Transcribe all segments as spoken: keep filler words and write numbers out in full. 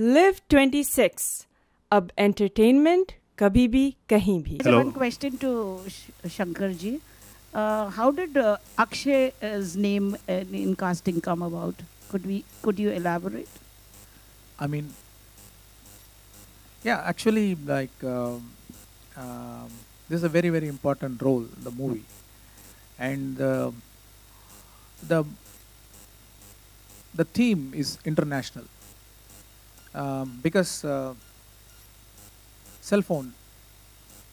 Live twenty-six. Ab entertainment, kabhi bhi, kahin bhi. Hello. One question to Sh Shankar ji. Uh, how did uh, Akshay's name in, in casting come about? Could we? Could you elaborate? I mean, yeah, actually, like um, um, this is a very, very important role, the movie, and uh, the the theme is international um, because uh, cell phone.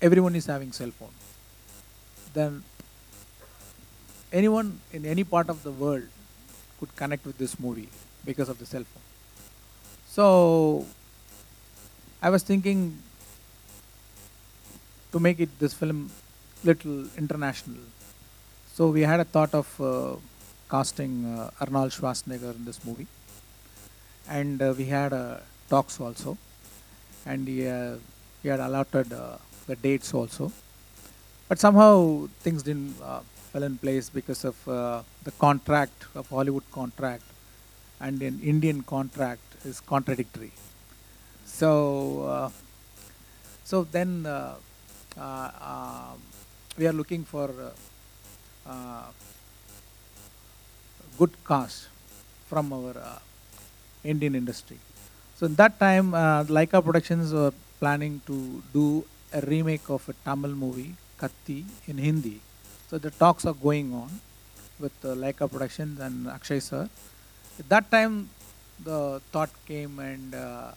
Everyone is having cell phone. Then anyone in any part of the world could connect with this movie because of the cell phone. So I was thinking to make it this film little international. So we had a thought of uh, casting uh, Arnold Schwarzenegger in this movie, and uh, we had uh, talks also, and he, uh, he had allotted uh, the dates also. But somehow things didn't. Uh, in place because of uh, the contract of Hollywood contract and an Indian contract is contradictory. So, uh, so then uh, uh, uh, we are looking for uh, uh, good cast from our uh, Indian industry. So in that time, uh, Leika Productions were planning to do a remake of a Tamil movie, Katti, in Hindi. So the talks are going on with uh, Leika Productions and Akshay sir. At that time, the thought came and uh,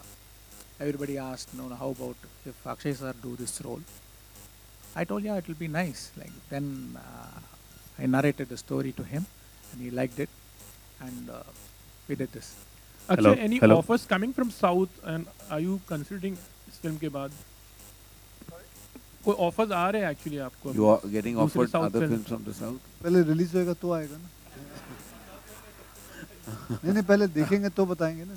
everybody asked, no, no, how about if Akshay sir do this role? I told, yeah, it will be nice. Like Then uh, I narrated the story to him and he liked it, and uh, we did this. Akshay, Hello. any Hello. offers coming from South, and are you considering this film ke baad? Offers are actually aapko. You are getting offered other films from the South? Pehle release hoega to aayega na. Nahi nahi pehle dekhenge to batayenge na.